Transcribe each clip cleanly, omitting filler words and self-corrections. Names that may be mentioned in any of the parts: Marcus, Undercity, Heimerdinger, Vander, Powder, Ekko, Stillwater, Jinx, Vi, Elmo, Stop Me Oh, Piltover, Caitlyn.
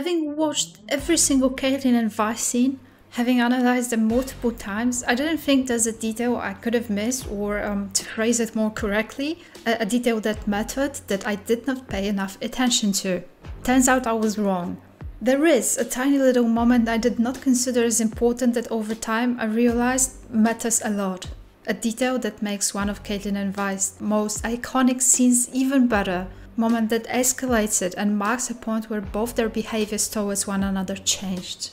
Having watched every single Caitlyn and Vi scene, having analyzed them multiple times, I don't think there's a detail I could have missed, or to phrase it more correctly, a detail that mattered that I did not pay enough attention to. Turns out I was wrong. There is a tiny little moment I did not consider as important that over time I realized matters a lot. A detail that makes one of Caitlyn and Vi's most iconic scenes even better. Moment that escalates it and marks a point where both their behaviors towards one another changed.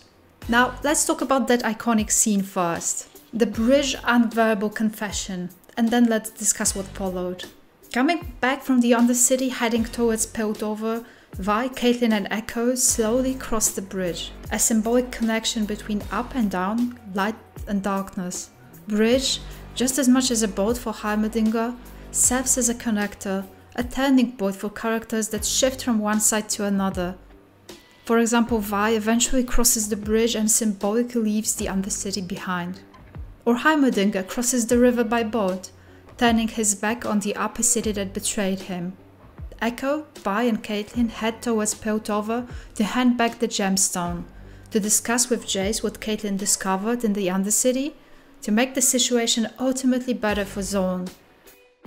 Now let's talk about that iconic scene first. The bridge and verbal confession, and then let's discuss what followed. Coming back from the Undercity heading towards Piltover, Vi, Caitlyn and Ekko slowly cross the bridge. A symbolic connection between up and down, light and darkness. Bridge, just as much as a boat for Heimerdinger, serves as a connector, a turning point for characters that shift from one side to another. For example, Vi eventually crosses the bridge and symbolically leaves the Undercity behind. Or Heimerdinger crosses the river by boat, turning his back on the upper city that betrayed him. Ekko, Vi and Caitlyn head towards Piltover to hand back the gemstone, to discuss with Jace what Caitlyn discovered in the Undercity, to make the situation ultimately better for Zorn.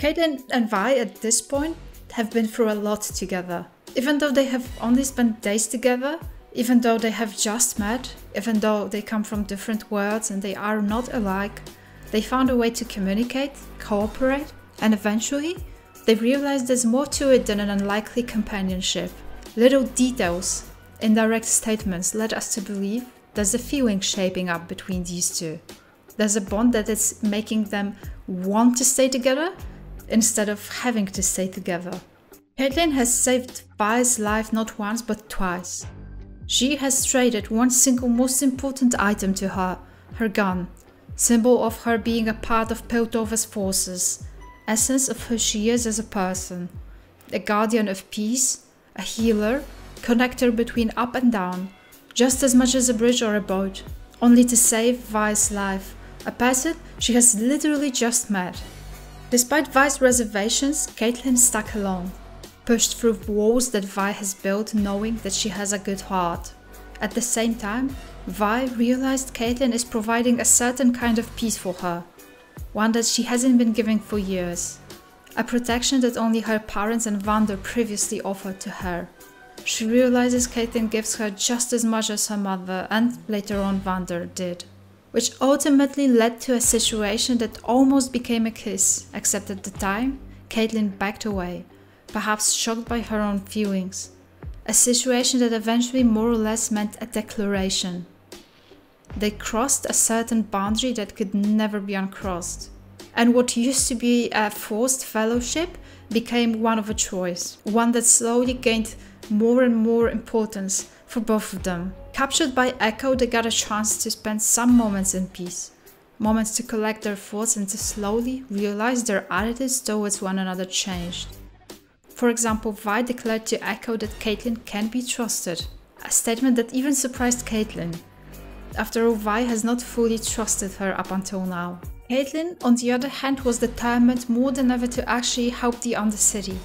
Caitlyn and Vi at this point have been through a lot together. Even though they have only spent days together, even though they have just met, even though they come from different worlds and they are not alike, they found a way to communicate, cooperate, and eventually they realized there's more to it than an unlikely companionship. Little details, indirect statements led us to believe there's a feeling shaping up between these two. There's a bond that is making them want to stay together instead of having to stay together. Caitlyn has saved Vi's life not once but twice. She has traded one single most important item to her, her gun, symbol of her being a part of Piltover's forces, essence of who she is as a person, a guardian of peace, a healer, connector between up and down, just as much as a bridge or a boat, only to save Vi's life, a person she has literally just met. Despite Vi's reservations, Caitlyn stuck along, pushed through walls that Vi has built knowing that she has a good heart. At the same time, Vi realized Caitlyn is providing a certain kind of peace for her, one that she hasn't been giving for years, a protection that only her parents and Vander previously offered to her. She realizes Caitlyn gives her just as much as her mother and later on Vander did, which ultimately led to a situation that almost became a kiss, except at the time, Caitlyn backed away, perhaps shocked by her own feelings, a situation that eventually more or less meant a declaration. They crossed a certain boundary that could never be uncrossed, and what used to be a forced fellowship became one of a choice, one that slowly gained more and more importance for both of them. Captured by Ekko, they got a chance to spend some moments in peace, moments to collect their thoughts and to slowly realize their attitudes towards one another changed. For example, Vi declared to Ekko that Caitlyn can be trusted, a statement that even surprised Caitlyn. After all, Vi has not fully trusted her up until now. Caitlyn, on the other hand, was determined more than ever to actually help the Undercity,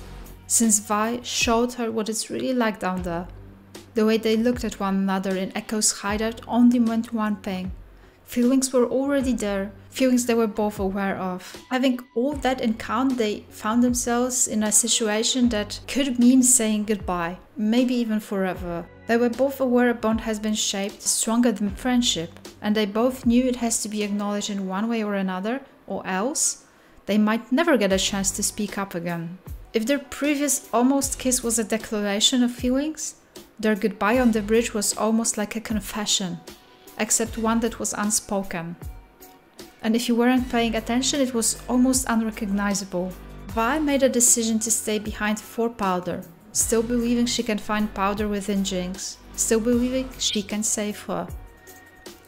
since Vi showed her what it's really like down there. The way they looked at one another in Ekko's hideout only meant one thing. Feelings were already there, feelings they were both aware of. Having all that in count, they found themselves in a situation that could mean saying goodbye, maybe even forever. They were both aware a bond has been shaped stronger than friendship, and they both knew it has to be acknowledged in one way or another, or else they might never get a chance to speak up again. If their previous almost kiss was a declaration of feelings, their goodbye on the bridge was almost like a confession, except one that was unspoken. And if you weren't paying attention, it was almost unrecognizable. Vi made a decision to stay behind for Powder, still believing she can find Powder within Jinx, still believing she can save her.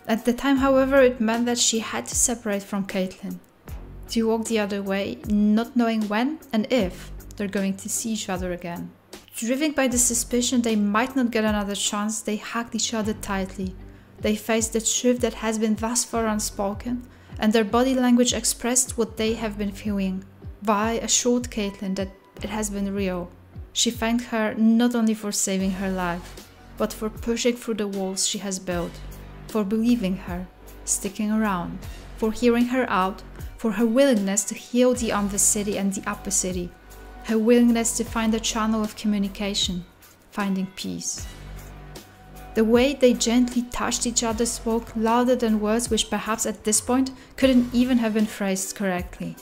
At the time, however, it meant that she had to separate from Caitlyn, to walk the other way, not knowing when and if they're going to see each other again. Driven by the suspicion they might not get another chance, they hugged each other tightly. They faced the truth that has been thus far unspoken, and their body language expressed what they have been feeling. Vi assured Caitlyn that it has been real. She thanked her not only for saving her life, but for pushing through the walls she has built, for believing her, sticking around, for hearing her out, for her willingness to heal the Undercity and the Upper City, her willingness to find a channel of communication, finding peace. The way they gently touched each other spoke louder than words which perhaps at this point couldn't even have been phrased correctly.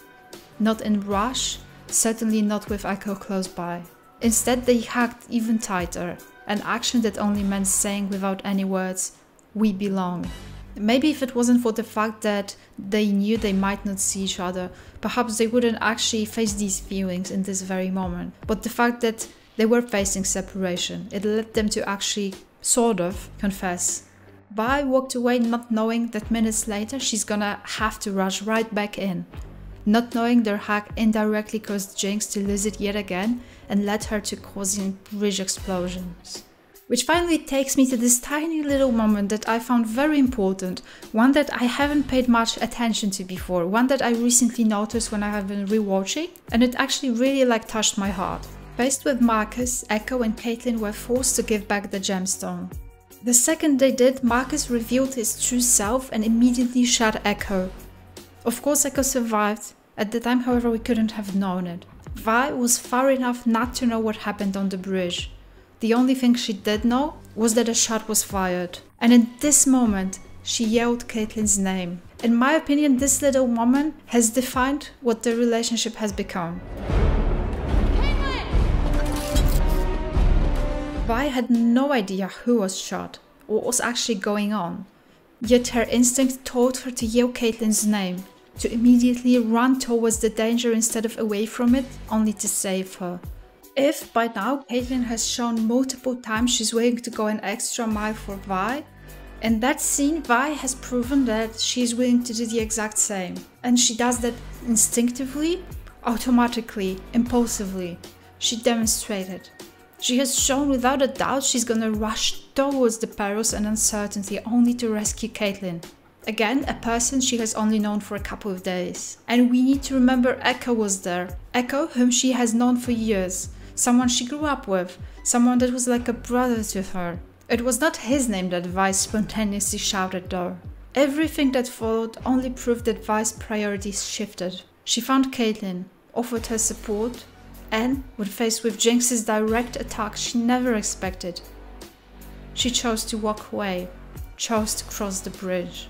Not in rush, certainly not with Ekko close by. Instead they hugged even tighter, an action that only meant saying without any words, "We belong." Maybe if it wasn't for the fact that they knew they might not see each other, perhaps they wouldn't actually face these feelings in this very moment. But the fact that they were facing separation, it led them to actually sort of confess. Vi walked away not knowing that minutes later she's gonna have to rush right back in. Not knowing their hug indirectly caused Jinx to lose it yet again and led her to causing bridge explosions. Which finally takes me to this tiny little moment that I found very important, one that I haven't paid much attention to before, one that I recently noticed when I have been rewatching, and it actually really touched my heart. Faced with Marcus, Ekko and Caitlyn were forced to give back the gemstone. The second they did, Marcus revealed his true self and immediately shot Ekko. Of course Ekko survived, at the time however we couldn't have known it. Vi was far enough not to know what happened on the bridge. The only thing she did know was that a shot was fired. And in this moment, she yelled Caitlyn's name. In my opinion, this little moment has defined what their relationship has become. Caitlyn! Vi had no idea who was shot or what was actually going on. Yet her instinct told her to yell Caitlyn's name, to immediately run towards the danger instead of away from it, only to save her. If by now Caitlyn has shown multiple times she's willing to go an extra mile for Vi, in that scene Vi has proven that she's willing to do the exact same. And she does that instinctively, automatically, impulsively. She demonstrated. She has shown without a doubt she's gonna rush towards the perils and uncertainty only to rescue Caitlyn. Again, a person she has only known for a couple of days. And we need to remember Ekko was there. Ekko, whom she has known for years. Someone she grew up with. Someone that was like a brother to her. It was not his name that Vi spontaneously shouted though. Everything that followed only proved that Vi's priorities shifted. She found Caitlyn, offered her support, and, when faced with Jinx's direct attack she never expected, she chose to walk away, chose to cross the bridge.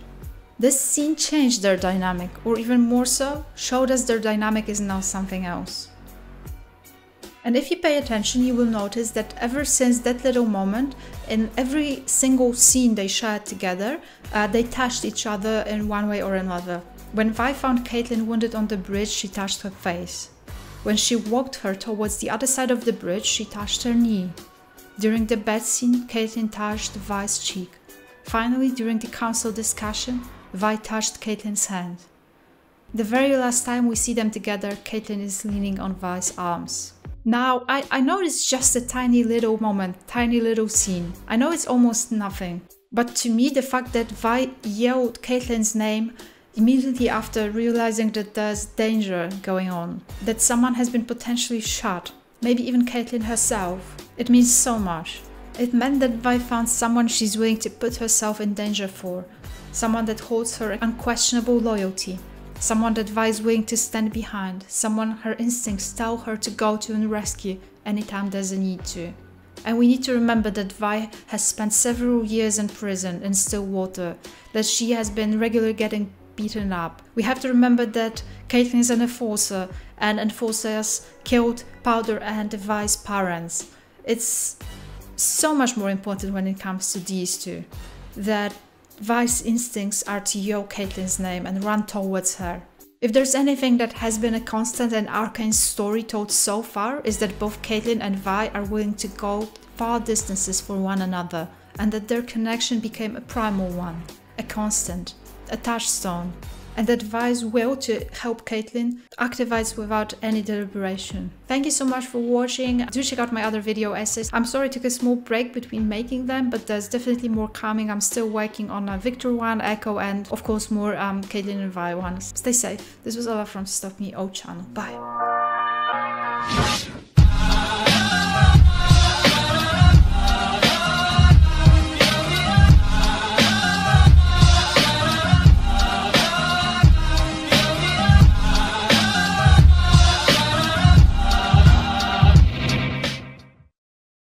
This scene changed their dynamic, or even more so, showed us their dynamic is now something else. And if you pay attention, you will notice that ever since that little moment, in every single scene they shared together, they touched each other in one way or another. When Vi found Caitlyn wounded on the bridge, she touched her face. When she walked her towards the other side of the bridge, she touched her knee. During the bed scene, Caitlyn touched Vi's cheek. Finally, during the council discussion, Vi touched Caitlyn's hand. The very last time we see them together, Caitlyn is leaning on Vi's arms. Now, I know it's just a tiny little moment, tiny little scene. I know it's almost nothing. But to me, the fact that Vi yelled Caitlyn's name immediately after realizing that there's danger going on, that someone has been potentially shot, maybe even Caitlyn herself, it means so much. It meant that Vi found someone she's willing to put herself in danger for. Someone that holds her unquestionable loyalty, someone that Vi is willing to stand behind, someone her instincts tell her to go to and rescue anytime there's a need to. And we need to remember that Vi has spent several years in prison in Stillwater, that she has been regularly getting beaten up. We have to remember that Caitlyn is an enforcer, and enforcers killed Powder and Vi's parents. It's so much more important when it comes to these two, that Vi's instincts are to yell Caitlyn's name and run towards her. If there's anything that has been a constant and arcane story told so far, is that both Caitlyn and Vi are willing to go far distances for one another, and that their connection became a primal one, a constant, a touchstone, and that Vi's will to help Caitlyn activates without any deliberation. Thank you so much for watching. Do check out my other video essays. I'm sorry I took a small break between making them, but there's definitely more coming. I'm still working on a Victor one, Ekko, and of course more Caitlyn and Vi ones. Stay safe. This was Ola from Stop Me Oh channel. Bye.